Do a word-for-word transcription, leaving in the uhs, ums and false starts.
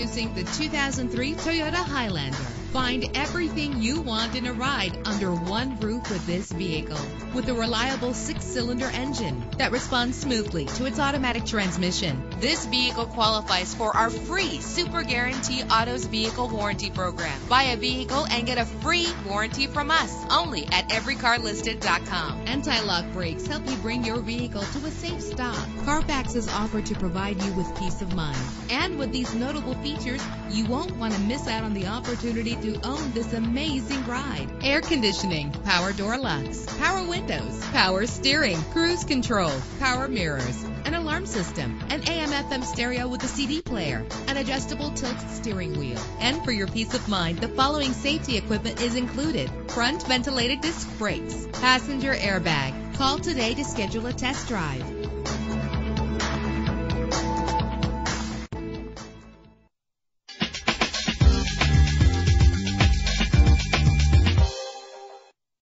Introducing the two thousand three Toyota Highlander. Find everything you want in a ride under one roof with this vehicle. With a reliable six-cylinder engine that responds smoothly to its automatic transmission. This vehicle qualifies for our free Super Guarantee Autos Vehicle Warranty Program. Buy a vehicle and get a free warranty from us only at every car listed dot com. Anti-lock brakes help you bring your vehicle to a safe stop. Carfax is offered to provide you with peace of mind. And with these notable features, you won't want to miss out on the opportunity to own this amazing ride. Air conditioning, power door locks, power windows, power steering, cruise control, power mirrors, an alarm system, an A M F M stereo with a C D player, an adjustable tilt steering wheel. And for your peace of mind, the following safety equipment is included: front ventilated disc brakes, passenger airbag. Call today to schedule a test drive.